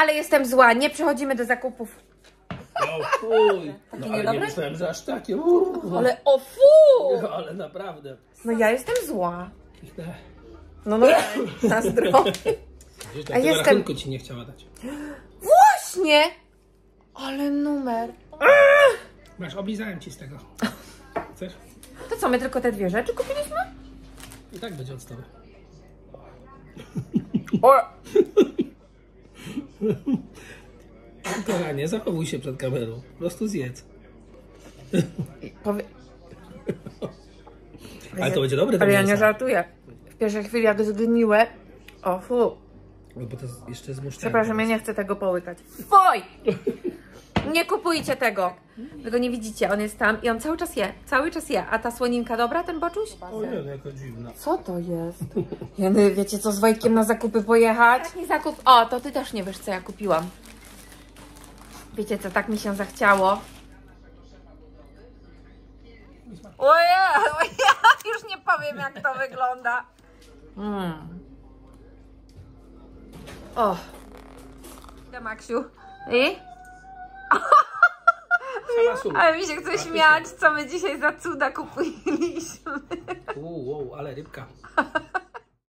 ale jestem zła, nie przechodzimy do zakupów. O fuj, no, ale nie myślałem, że aż takie. Ale o fuj! No, ale naprawdę. No ja jestem zła. No no, na zdrowie. A jestem... ci nie chciała dać. Właśnie! Ale numer. Masz, oblizałem ci z tego. Chcesz? To co, my tylko te dwie rzeczy kupiliśmy? I tak będzie odstawa. O! Kochanie, zachowuj się przed kamerą. Po prostu zjedz. Ale to będzie dobre. Ale ja nie żartuję. W pierwszej chwili jak zgniłe. O fu. Bo to jeszcze jest musztarda. Przepraszam, ja nie chcę tego połykać. Foj! Nie kupujcie tego. Wy go nie widzicie, on jest tam i on cały czas je. Cały czas je. A ta słoninka dobra, ten boczuś? O nie, jaka dziwna. Co to jest? Ja nie, wiecie co, z Wojtkiem na zakupy pojechać? Taki zakup. O, to ty też nie wiesz co ja kupiłam. Wiecie co, tak mi się zachciało. Ojej, już nie powiem jak to wygląda. O. Idę, Maksiu. I? Ale mi się chce śmiać, co my dzisiaj za cuda kupiliśmy. Wow, ale rybka.